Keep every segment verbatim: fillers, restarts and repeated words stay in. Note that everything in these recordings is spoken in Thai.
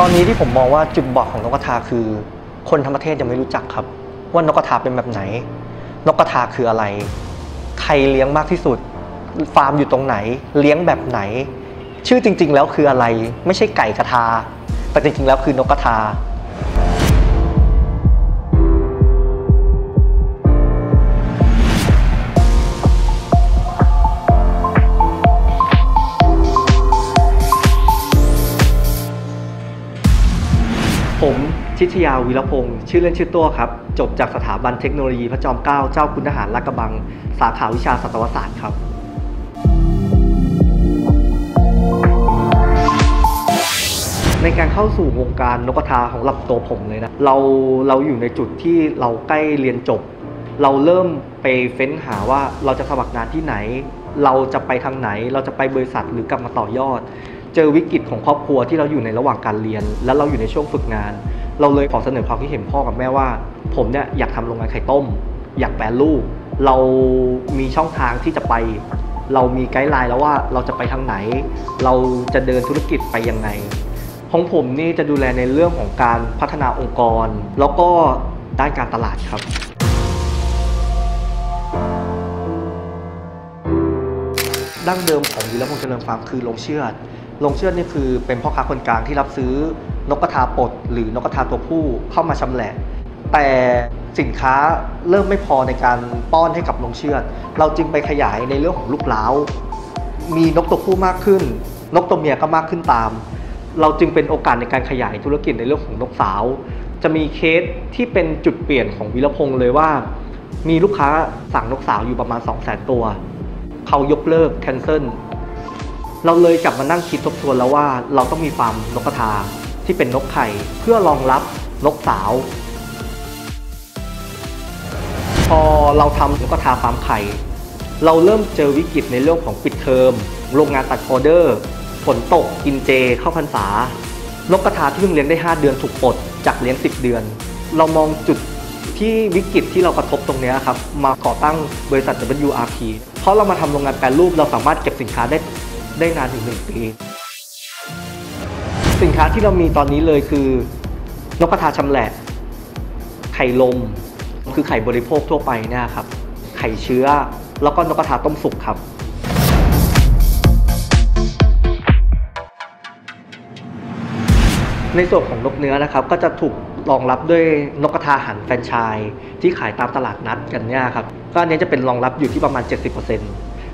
ตอนนี้ที่ผมมองว่าจุดบอดของนกกระทาคือคนทั้งประเทศยังไม่รู้จักครับว่านกกระทาเป็นแบบไหนนกกระทาคืออะไรใครเลี้ยงมากที่สุดฟาร์มอยู่ตรงไหนเลี้ยงแบบไหนชื่อจริงๆแล้วคืออะไรไม่ใช่ไก่กระทาแต่จริงๆแล้วคือนกกระทาผมชิชยา วีรพงศ์ชื่อเล่นชื่อตัวครับจบจากสถาบันเทคโนโลยีพระจอมเกล้าเจ้าคุณทหารลาดกระบังสาขาวิชาสัตวศาสตร์ครับในการเข้าสู่วงการนกกระทาของหลับตัวผมเลยนะเราเราอยู่ในจุดที่เราใกล้เรียนจบเราเริ่มไปเฟ้นหาว่าเราจะสมัครงานที่ไหนเราจะไปทางไหนเราจะไปบริษัทหรือกลับมาต่อยอดเจอวิกฤตของครอบครัวที่เราอยู่ในระหว่างการเรียนและเราอยู่ในช่วงฝึกงานเราเลยขอเสนอความคิดเห็นพ่อกับแม่ว่าผมเนี่ยอยากทำโรงงานไข่ต้มอยากแปรรูปเรามีช่องทางที่จะไปเรามีไกด์ไลน์แล้วว่าเราจะไปทางไหนเราจะเดินธุรกิจไปยังไงของผมนี่จะดูแลในเรื่องของการพัฒนาองค์กรแล้วก็ด้านการตลาดครับดั้งเดิมของวีรพงศ์เจริญฟาร์มคือโรงเชือดโรงเชือดนี่คือเป็นพ่อค้าคนกลางที่รับซื้อนกกระทาปลดหรือนกกระทาตัวผู้เข้ามาชำแหละแต่สินค้าเริ่มไม่พอในการป้อนให้กับโรงเชือดเราจึงไปขยายในเรื่องของลูกเล้ามีนกตัวผู้มากขึ้นนกตัวเมียก็มากขึ้นตามเราจึงเป็นโอกาสในการขยายธุรกิจในเรื่องของนกสาวจะมีเคสที่เป็นจุดเปลี่ยนของวีรพงศ์เลยว่ามีลูกค้าสั่งนกสาวอยู่ประมาณ สองแสน ตัวเขายกเลิก cancel เราเลยกลับมานั่งคิดทบทวนแล้วว่าเราต้องมีฟาร์มนกกระทาที่เป็นนกไข่เพื่อรองรับนกสาวพอเราทำนกกระทาฟาร์มไข่เราเริ่มเจอวิกฤตในเรื่องของปิดเทอมโรงงานตัดออเดอร์ฝนตกกินเจเข้าพรรษานกกระทาที่เพิ่งเลี้ยงได้ห้าเดือนถูกปลดจากเลี้ยงสิบเดือนเรามองจุดที่วิกฤตที่เรากระทบตรงนี้ครับมาก่อตั้งบริษัท ดับเบิลยู อาร์ พี เพราะเรามาทำโรงงานแปรรูปเราสามารถเก็บสินค้าได้ได้นานถึงหนึ่งปีสินค้าที่เรามีตอนนี้เลยคือนกกระทาชำแหละไข่ลมคือไข่บริโภคทั่วไปนะครับไข่เชื้อแล้วก็นกกระทาต้มสุกครับในส่วนของนกเนื้อนะครับก็จะถูกรองรับด้วยนกกระทาหันแฟรนไชส์ที่ขายตามตลาดนัดกันเนี่ยครับก็อันนี้จะเป็นรองรับอยู่ที่ประมาณ เจ็ดสิบเปอร์เซ็นต์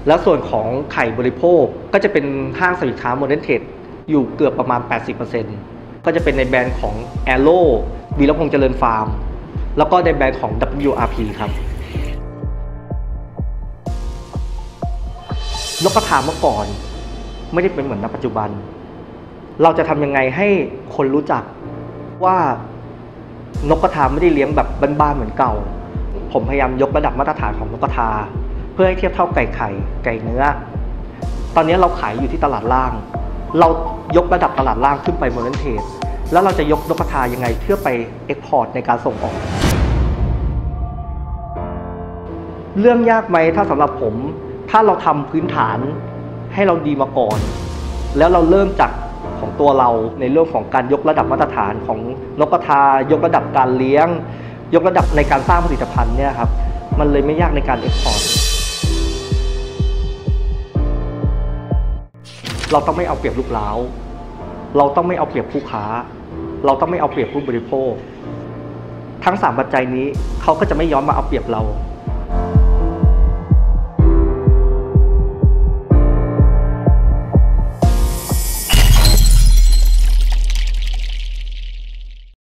แล้วส่วนของไข่บริโภคก็จะเป็นห้างสรรพสินค้าโมเดิร์นเทรดอยู่เกือบประมาณ แปดสิบเปอร์เซ็นต์ ก็จะเป็นในแบรนด์ของ แอโร่ วีรพงศ์เจริญฟาร์มแล้วก็ในแบรนด์ของ ดับเบิลยู อาร์ พี ครับนกกระทาเมื่อก่อนไม่ได้เป็นเหมือนในปัจจุบันเราจะทำยังไงให้คนรู้จักว่านกกระทาไม่ได้เลี้ยงแบบบ้านๆเหมือนเก่าผมพยายามยกระดับมาตรฐานของนกกระทาเพื่อให้เทียบเท่าไก่ไข่ไก่เนื้อตอนนี้เราขายอยู่ที่ตลาดล่างเรายกระดับตลาดล่างขึ้นไปโมเดิร์นเทรดแล้วเราจะยกนกกระทายังไงเพื่อไปเอ็กพอร์ตในการส่งออกเรื่องยากไหมถ้าสำหรับผมถ้าเราทำพื้นฐานให้เราดีมาก่อนแล้วเราเริ่มจากของตัวเราในเรื่องของการยกระดับมาตรฐานของนกกระทายกระดับการเลี้ยงยกระดับในการสร้างผลิตภัณฑ์เนี่ยครับมันเลยไม่ยากในการเอ็กพอร์ตเราต้องไม่เอาเปรียบลูกเล้าเราต้องไม่เอาเปรียบผู้ค้าเราต้องไม่เอาเปรียบผู้บริโภคทั้งสามปัจจัยนี้เขาก็จะไม่ย้อนมาเอาเปรียบเรา